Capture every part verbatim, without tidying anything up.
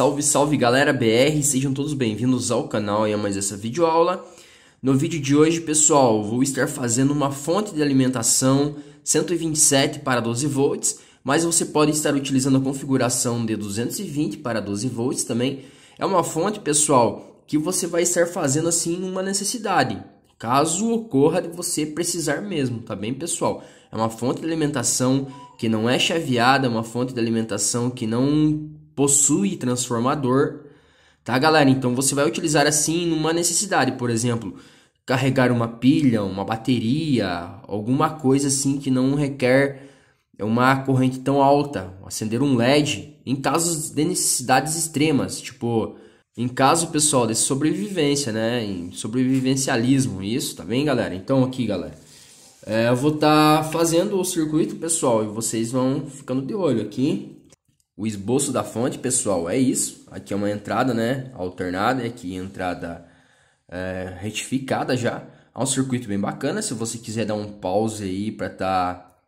Salve, salve galera B R, sejam todos bem-vindos ao canal e a mais essa videoaula. No vídeo de hoje, pessoal, vou estar fazendo uma fonte de alimentação cento e vinte e sete para doze volts, mas você pode estar utilizando a configuração de duzentos e vinte para doze volts também. É uma fonte, pessoal, que você vai estar fazendo assim uma necessidade, caso ocorra de você precisar mesmo, tá bem, pessoal? É uma fonte de alimentação que não é chaveada, é uma fonte de alimentação que não possui transformador, tá galera? Então você vai utilizar assim numa necessidade, por exemplo, carregar uma pilha, uma bateria, alguma coisa assim que não requer uma corrente tão alta, acender um L E D, em casos de necessidades extremas, tipo em caso, pessoal, de sobrevivência, né, em sobrevivencialismo, isso, tá bem galera? Então aqui galera, é, eu vou estar tá fazendo o circuito, pessoal, e vocês vão ficando de olho aqui. O esboço da fonte, pessoal, é isso. Aqui é uma entrada, né, alternada, aqui entrada é, retificada já. É um circuito bem bacana. Se você quiser dar um pause aí para tá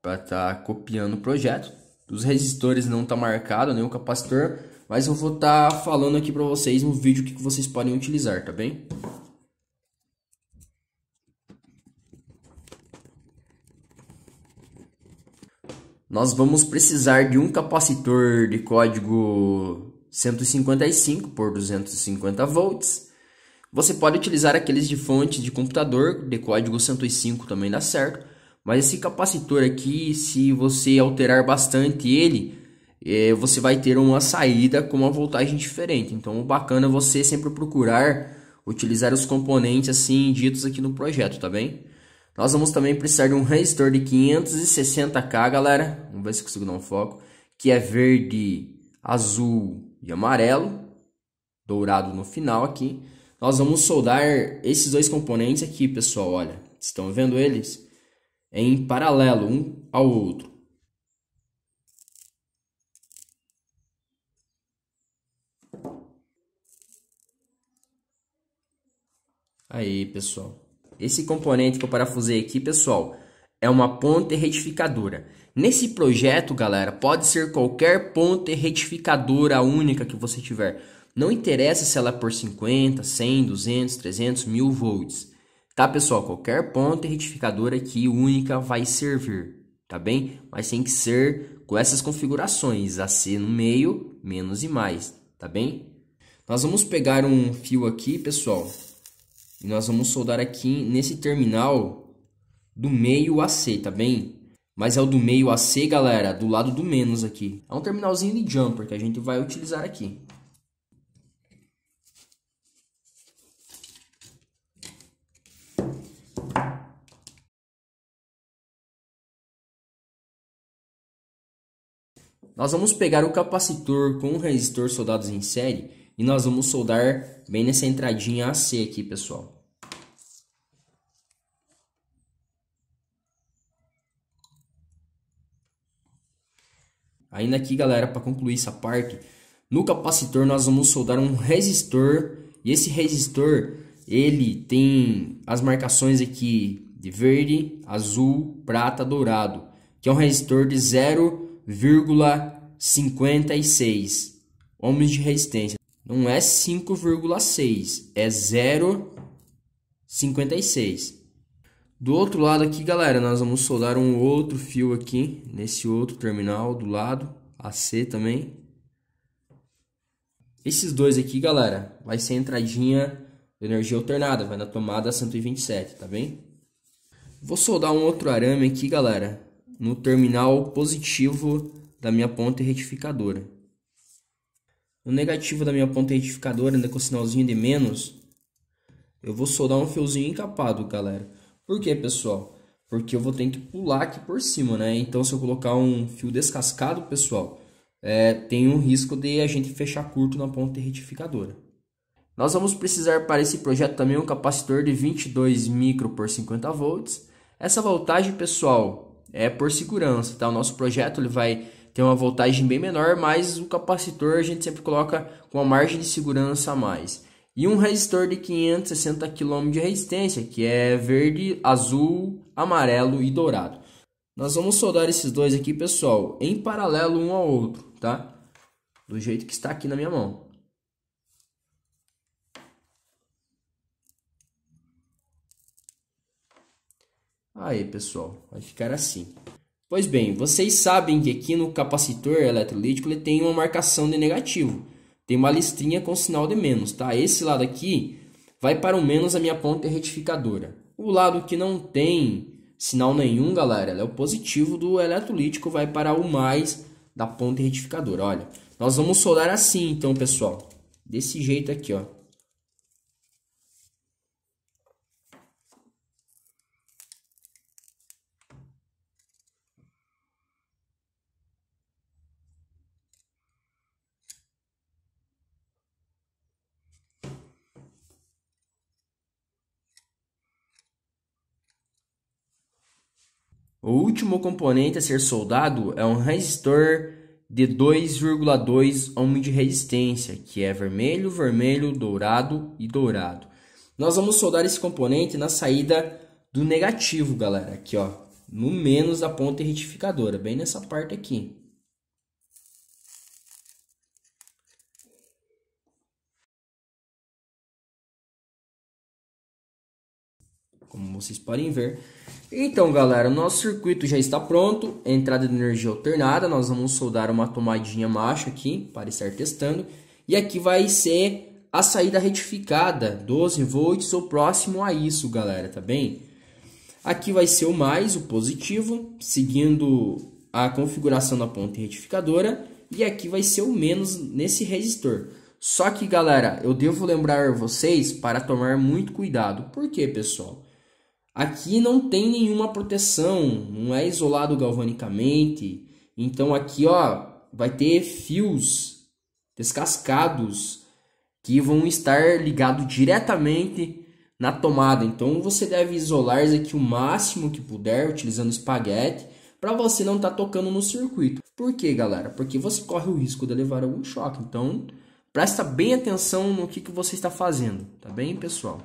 para tá copiando o projeto. Os resistores não tá marcado, nem o capacitor, mas eu vou estar tá falando aqui para vocês no vídeo que vocês podem utilizar, tá bem? Nós vamos precisar de um capacitor de código cento e cinquenta e cinco por duzentos e cinquenta volts. Você pode utilizar aqueles de fonte de computador, de código cento e cinco também dá certo. Mas esse capacitor aqui, se você alterar bastante ele, é, você vai ter uma saída com uma voltagem diferente. Então o bacana é você sempre procurar utilizar os componentes assim ditos aqui no projeto, tá bem? Nós vamos também precisar de um resistor de quinhentos e sessenta quilos, galera. Vamos ver se consigo dar um foco. Que é verde, azul e amarelo. Dourado no final aqui. Nós vamos soldar esses dois componentes aqui, pessoal. Olha, estão vendo eles? Em paralelo, um ao outro. Aí, pessoal. Esse componente que eu parafusei aqui, pessoal, é uma ponte retificadora. Nesse projeto, galera, pode ser qualquer ponte retificadora única que você tiver. Não interessa se ela é por cinquenta, cem, duzentos, trezentos, mil volts. Tá, pessoal? Qualquer ponte retificadora aqui única vai servir, tá bem? Mas tem que ser com essas configurações. A C no meio, menos e mais, tá bem? Nós vamos pegar um fio aqui, pessoal. E nós vamos soldar aqui nesse terminal do meio A C, tá bem? Mas é o do meio A C, galera, do lado do menos aqui. É um terminalzinho de jumper que a gente vai utilizar aqui. Nós vamos pegar o capacitor com o resistor soldados em série. E nós vamos soldar bem nessa entradinha A C aqui, pessoal. Ainda aqui, galera, para concluir essa parte, no capacitor nós vamos soldar um resistor. E esse resistor, ele tem as marcações aqui de verde, azul, prata, dourado. Que é um resistor de zero vírgula cinquenta e seis ohms de resistência. Não é cinco vírgula seis, é zero vírgula cinquenta e seis. Do outro lado aqui, galera, nós vamos soldar um outro fio aqui, nesse outro terminal do lado, A C também. Esses dois aqui, galera, vai ser a entradinha de energia alternada, vai na tomada cento e vinte e sete, tá bem? Vou soldar um outro arame aqui, galera, no terminal positivo da minha ponte retificadora. No negativo da minha ponta retificadora, ainda com o sinalzinho de menos, eu vou soldar um fiozinho encapado, galera. Por que, pessoal? Porque eu vou ter que pular aqui por cima, né? Então, se eu colocar um fio descascado, pessoal, é, tem um risco de a gente fechar curto na ponta retificadora. Nós vamos precisar para esse projeto também um capacitor de vinte e dois micro por cinquenta volts. Essa voltagem, pessoal, é por segurança, tá? O nosso projeto ele vai tem uma voltagem bem menor, mas o capacitor a gente sempre coloca com uma margem de segurança a mais. E um resistor de quinhentos e sessenta quilos de resistência, que é verde, azul, amarelo e dourado. Nós vamos soldar esses dois aqui, pessoal, em paralelo um ao outro, tá? do jeito que está aqui na minha mão. Aí, pessoal, vai ficar assim. Pois bem, vocês sabem que aqui no capacitor eletrolítico ele tem uma marcação de negativo. Tem uma listrinha com sinal de menos, tá? Esse lado aqui vai para o menos a minha ponta retificadora. O lado que não tem sinal nenhum, galera, é o positivo do eletrolítico, vai para o mais da ponta retificadora. Olha, nós vamos soldar assim, então, pessoal. Desse jeito aqui, ó. O último componente a ser soldado é um resistor de dois vírgula dois ohms de resistência, que é vermelho, vermelho, dourado e dourado. Nós vamos soldar esse componente na saída do negativo, galera, aqui ó, no menos da ponta retificadora, bem nessa parte aqui. Como vocês podem ver. Então, galera, o nosso circuito já está pronto. Entrada de energia alternada. Nós vamos soldar uma tomadinha macho aqui para estar testando. E aqui vai ser a saída retificada, doze volts ou próximo a isso, galera, tá bem? Aqui vai ser o mais, o positivo, seguindo a configuração da ponta retificadora. E aqui vai ser o menos nesse resistor. Só que, galera, eu devo lembrar vocês para tomar muito cuidado. Por quê, pessoal? Aqui não tem nenhuma proteção, não é isolado galvanicamente, então aqui ó, vai ter fios descascados que vão estar ligados diretamente na tomada. Então você deve isolar isso aqui o máximo que puder, utilizando espaguete, para você não estar tá tocando no circuito. Por que, galera? Porque você corre o risco de levar algum choque, então presta bem atenção no que, que você está fazendo, tá bem, pessoal?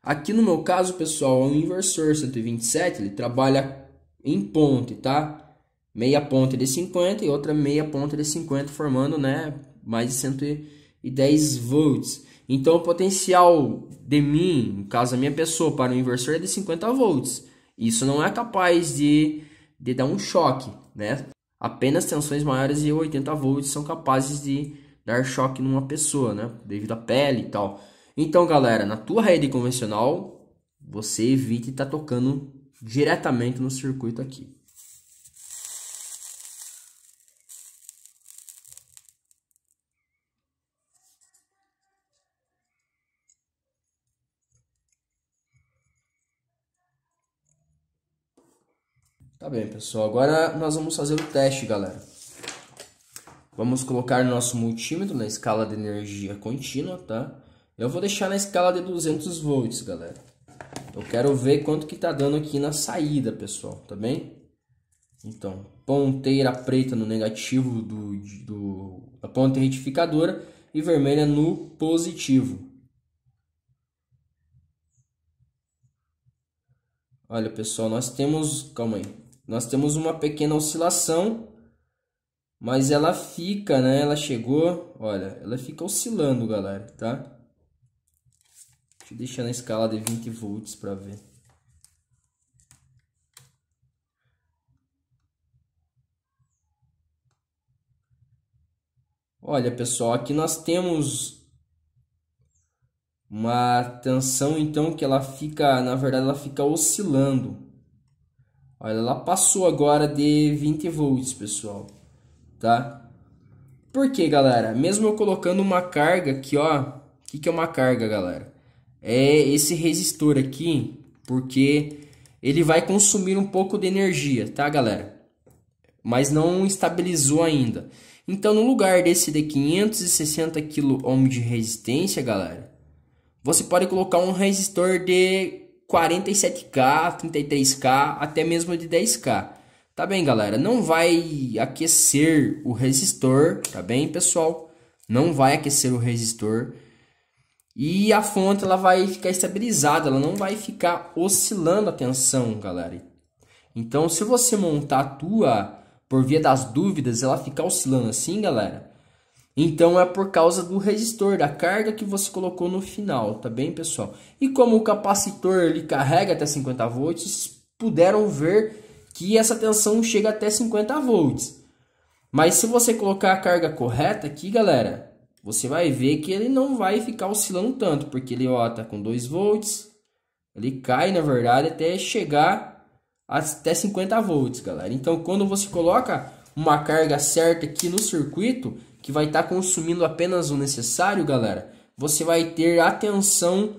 Aqui no meu caso, pessoal, é um inversor cento e vinte e sete, ele trabalha em ponte, tá? Meia ponta de cinquenta e outra meia ponta de cinquenta, formando, né, mais de cento e dez volts. Então, o potencial de mim, no caso da minha pessoa, para o inversor é de cinquenta volts. Isso não é capaz de, de dar um choque, né? Apenas tensões maiores de oitenta volts são capazes de dar choque numa pessoa, né? Devido à pele e tal. Então, galera, na tua rede convencional, você evite estar tocando diretamente no circuito aqui. Tá bem, pessoal. Agora nós vamos fazer o teste, galera. Vamos colocar nosso multímetro na escala de energia contínua, tá? Eu vou deixar na escala de duzentos volts, galera. Eu quero ver quanto que tá dando aqui na saída, pessoal, tá bem? Então, ponteira preta no negativo do, do, da ponta retificadora e vermelha no positivo. Olha, pessoal, nós temos... Calma aí. Nós temos uma pequena oscilação, mas ela fica, né? Ela chegou... Olha, ela fica oscilando, galera, tá? Deixa eu deixar na escala de vinte volts para ver. Olha, pessoal, aqui nós temos uma tensão, então, que ela fica, na verdade, ela fica oscilando. Olha, ela passou agora de vinte volts, pessoal, tá? Por que, galera? Mesmo eu colocando uma carga aqui, ó. O que que é uma carga, galera? É esse resistor aqui, porque ele vai consumir um pouco de energia, tá, galera? Mas não estabilizou ainda. Então, no lugar desse de quinhentos e sessenta quiloôms de resistência, galera, você pode colocar um resistor de quarenta e sete K, trinta e três K, até mesmo de dez K. Tá bem, galera? Não vai aquecer o resistor, tá bem, pessoal? Não vai aquecer o resistor. E a fonte ela vai ficar estabilizada, ela não vai ficar oscilando a tensão, galera. Então, se você montar a tua, por via das dúvidas, ela ficar oscilando assim, galera, Então é por causa do resistor, da carga que você colocou no final, tá bem, pessoal? E como o capacitor ele carrega até cinquenta volts, puderam ver que essa tensão chega até cinquenta volts. Mas se você colocar a carga correta aqui, galera, você vai ver que ele não vai ficar oscilando tanto, porque ele ó, tá com dois volts, ele cai, na verdade, até chegar até cinquenta volts, galera. Então, quando você coloca uma carga certa aqui no circuito, que vai estar tá consumindo apenas o necessário, galera, você vai ter a tensão,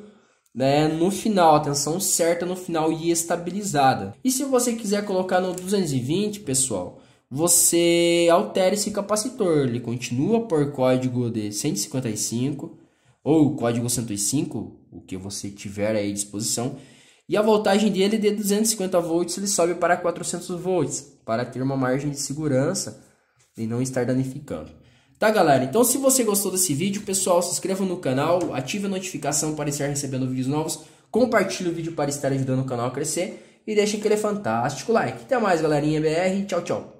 né, no final, a tensão certa no final e estabilizada. E se você quiser colocar no duzentos e vinte, pessoal, você altera esse capacitor, ele continua por código de cento e cinquenta e cinco ou código cento e cinco, o que você tiver aí à disposição, e a voltagem dele de duzentos e cinquenta volts ele sobe para quatrocentos volts, para ter uma margem de segurança e não estar danificando. Tá, galera? Então, se você gostou desse vídeo, pessoal, se inscreva no canal, ative a notificação para estar recebendo vídeos novos, compartilhe o vídeo para estar ajudando o canal a crescer e deixe aquele fantástico like. Até mais, galerinha B R. Tchau, tchau.